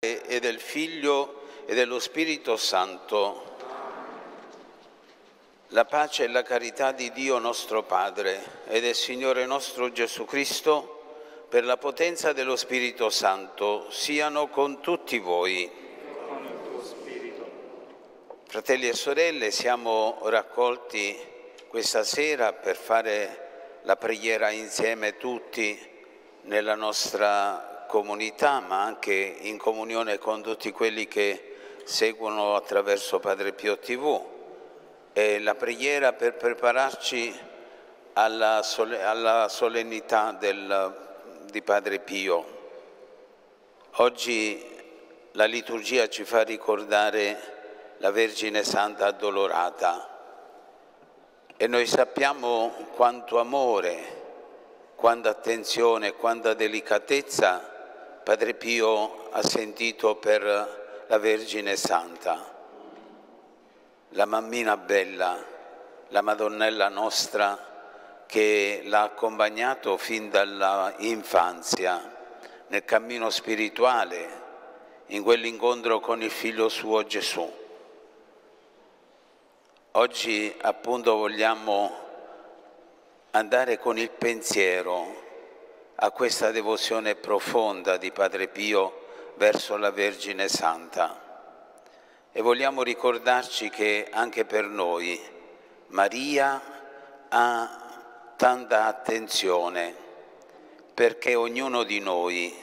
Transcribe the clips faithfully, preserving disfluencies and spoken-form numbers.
E del Figlio e dello Spirito Santo. La pace e la carità di Dio nostro Padre e del Signore nostro Gesù Cristo, per la potenza dello Spirito Santo, siano con tutti voi. E con il tuo spirito. Fratelli e sorelle, siamo raccolti questa sera per fare la preghiera insieme tutti nella nostra comunità, ma anche in comunione con tutti quelli che seguono attraverso Padre Pio tivù. È la preghiera per prepararci alla, sole, alla solennità del, di Padre Pio. Oggi la liturgia ci fa ricordare la Vergine Santa Addolorata e noi sappiamo quanto amore, quanta attenzione, quanta delicatezza Padre Pio ha sentito per la Vergine Santa, la mammina bella, la Madonnella nostra, che l'ha accompagnato fin dall'infanzia, nel cammino spirituale, in quell'incontro con il Figlio suo Gesù. Oggi appunto vogliamo andare con il pensiero a questa devozione profonda di Padre Pio verso la Vergine Santa. E vogliamo ricordarci che anche per noi Maria ha tanta attenzione, perché ognuno di noi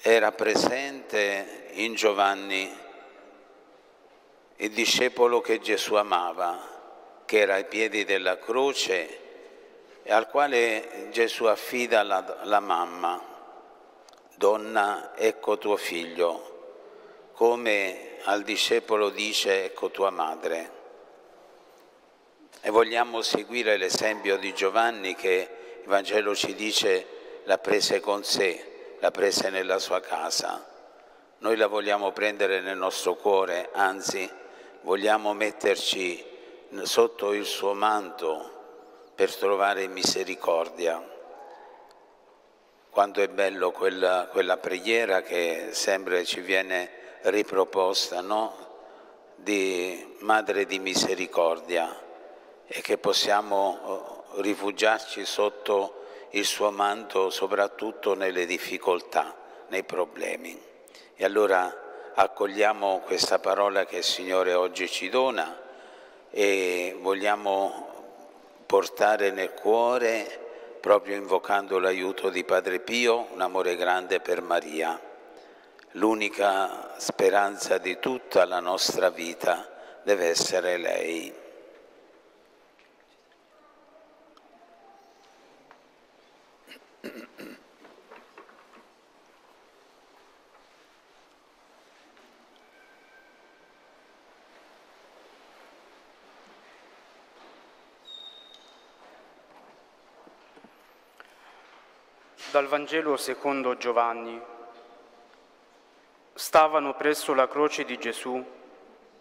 era presente in Giovanni, il discepolo che Gesù amava, che era ai piedi della croce, al quale Gesù affida la, la mamma: donna, ecco tuo figlio, come al discepolo dice ecco tua madre. E vogliamo seguire l'esempio di Giovanni, che il Vangelo ci dice la prese con sé, la prese nella sua casa. Noi la vogliamo prendere nel nostro cuore, anzi vogliamo metterci sotto il suo manto per trovare misericordia. Quanto è bello quella, quella preghiera che sempre ci viene riproposta, no? Di Madre di Misericordia, e che possiamo rifugiarci sotto il suo manto, soprattutto nelle difficoltà, nei problemi. E allora accogliamo questa parola che il Signore oggi ci dona e vogliamo portare nel cuore, proprio invocando l'aiuto di Padre Pio, un amore grande per Maria, l'unica speranza di tutta la nostra vita deve essere lei. Dal Vangelo secondo Giovanni. Stavano presso la croce di Gesù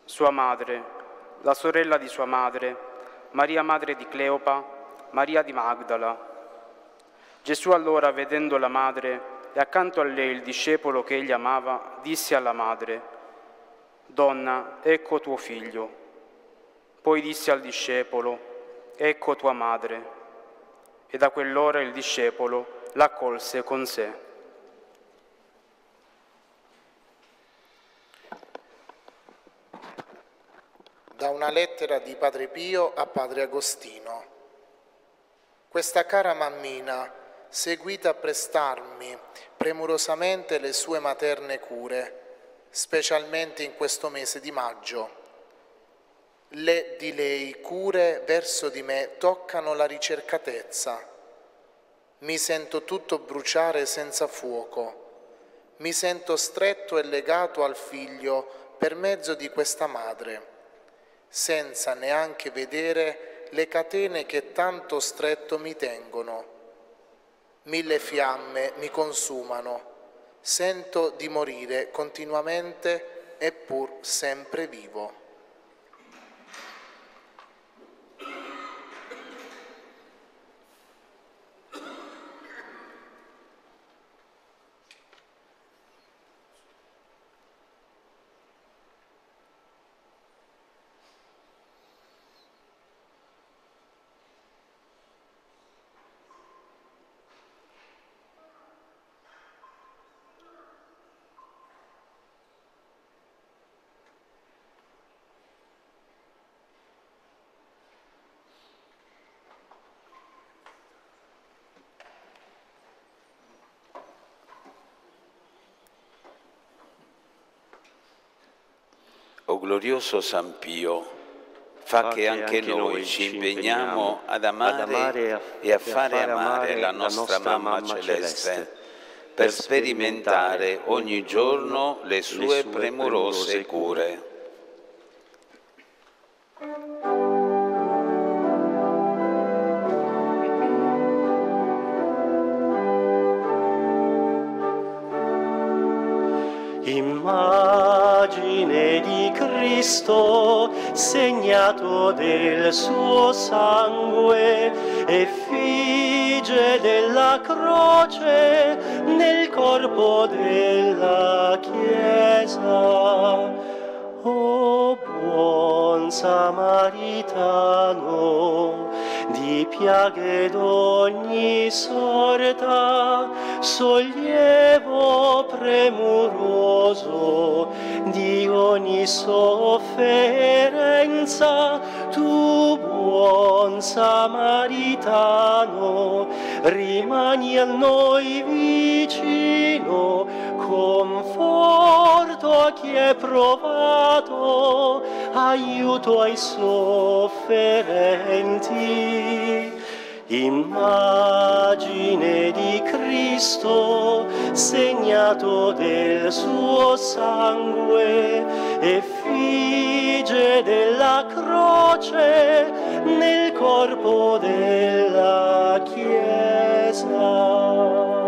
sua madre, la sorella di sua madre, Maria madre di Cleopa, Maria di Magdala. Gesù allora, vedendo la madre e accanto a lei il discepolo che egli amava, disse alla madre: Donna, ecco tuo figlio. Poi disse al discepolo: Ecco tua madre. E da quell'ora il discepolo l'accolse con sé. Da una lettera di Padre Pio a Padre Agostino. Questa cara mammina, seguita a prestarmi premurosamente le sue materne cure, specialmente in questo mese di maggio. Le di lei cure verso di me toccano la ricercatezza. Mi sento tutto bruciare senza fuoco. Mi sento stretto e legato al Figlio per mezzo di questa madre, senza neanche vedere le catene che tanto stretto mi tengono. Mille fiamme mi consumano. Sento di morire continuamente, eppur sempre vivo. O glorioso San Pio, fa che anche noi ci impegniamo ad amare e a fare amare la nostra Mamma Celeste, per sperimentare ogni giorno le sue premurose cure. Immagine di Cristo, segnato del suo sangue, effigie della croce nel corpo della Chiesa. O buon Samaritano, di piaghe d'ogni sorta, sollievo premuroso di ogni sofferenza, tu buon Samaritano rimani a noi vicino, conforto a chi è provato, aiuto ai sofferenti. Immagine di Cristo, segnato del suo sangue, effigie della croce nel corpo della Chiesa.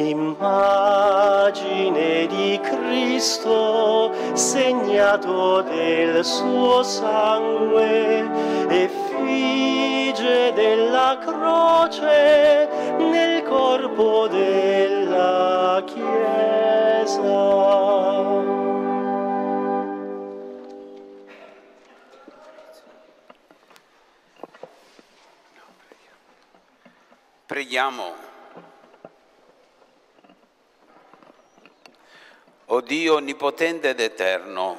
Immagine di Cristo, segnato del suo sangue, effigie della croce nel corpo della Chiesa. Preghiamo. O Dio onnipotente ed eterno,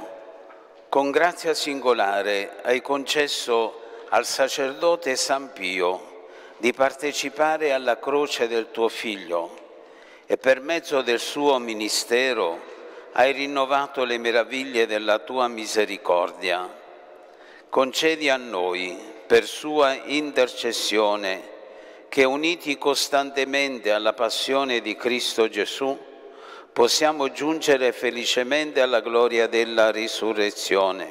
con grazia singolare hai concesso al sacerdote San Pio di partecipare alla croce del tuo Figlio e per mezzo del suo ministero hai rinnovato le meraviglie della tua misericordia. Concedi a noi, per sua intercessione, che uniti costantemente alla passione di Cristo Gesù, possiamo giungere felicemente alla gloria della risurrezione.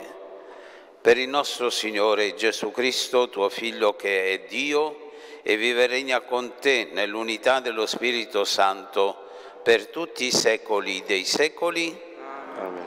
Per il nostro Signore Gesù Cristo, tuo Figlio, che è Dio, e vive e regna con te nell'unità dello Spirito Santo per tutti i secoli dei secoli. Amen.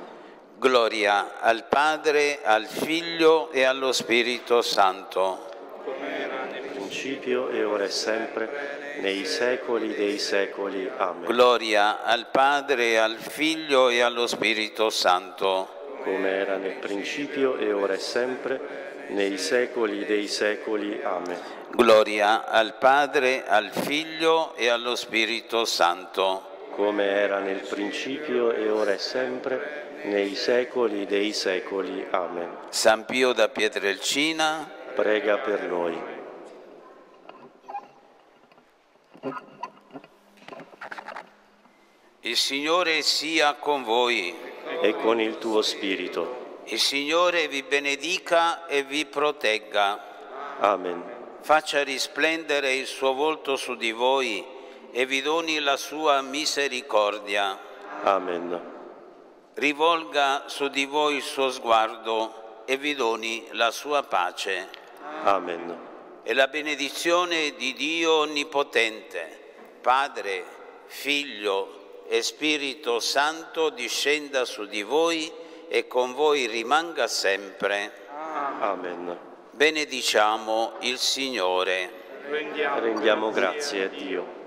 Gloria al Padre, al Figlio e allo Spirito Santo. Come era nel principio e ora e sempre, nei secoli dei secoli. Amen. Gloria al Padre, al Figlio e allo Spirito Santo, come era nel principio e ora e sempre, nei secoli dei secoli. Amen. Gloria al Padre, al Figlio e allo Spirito Santo, come era nel principio e ora e sempre, nei secoli dei secoli. Amen. San Pio da Pietrelcina, prega per noi. Il Signore sia con voi e con il tuo spirito. Il Signore vi benedica e vi protegga. Amen. Faccia risplendere il suo volto su di voi e vi doni la sua misericordia. Amen. Rivolga su di voi il suo sguardo e vi doni la sua pace. Amen. E la benedizione di Dio Onnipotente, Padre, Figlio e Spirito Santo, discenda su di voi e con voi rimanga sempre. Amen. Benediciamo il Signore. Rendiamo, Rendiamo grazie a Dio.